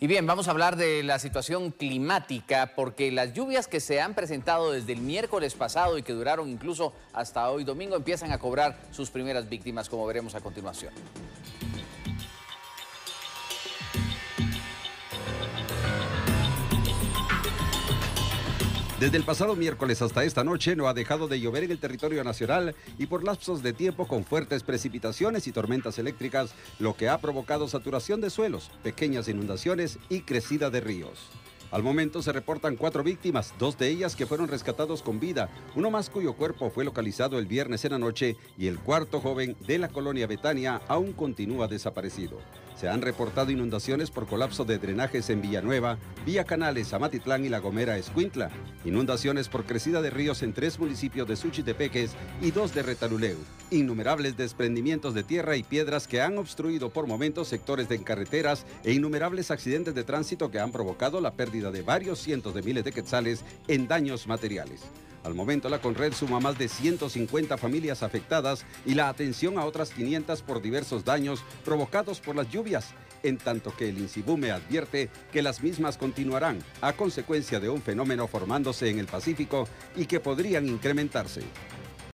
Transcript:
Y bien, vamos a hablar de la situación climática, porque las lluvias que se han presentado desde el miércoles pasado y que duraron incluso hasta hoy domingo empiezan a cobrar sus primeras víctimas, como veremos a continuación. Desde el pasado miércoles hasta esta noche no ha dejado de llover en el territorio nacional y por lapsos de tiempo con fuertes precipitaciones y tormentas eléctricas, lo que ha provocado saturación de suelos, pequeñas inundaciones y crecida de ríos. Al momento se reportan 4 víctimas, 2 de ellas que fueron rescatados con vida, uno más cuyo cuerpo fue localizado el viernes en la noche y el cuarto joven de la colonia Betania aún continúa desaparecido. Se han reportado inundaciones por colapso de drenajes en Villanueva, Villa Canales, Amatitlán y La Gomera, Escuintla. Inundaciones por crecida de ríos en 3 municipios de Suchitepéquez y 2 de Retalhuleu. Innumerables desprendimientos de tierra y piedras que han obstruido por momentos sectores de carreteras e innumerables accidentes de tránsito que han provocado la pérdida de varios cientos de miles de quetzales en daños materiales. Al momento, la Conred suma más de 150 familias afectadas y la atención a otras 500 por diversos daños provocados por las lluvias, en tanto que el INSIVUMEH advierte que las mismas continuarán a consecuencia de un fenómeno formándose en el Pacífico y que podrían incrementarse.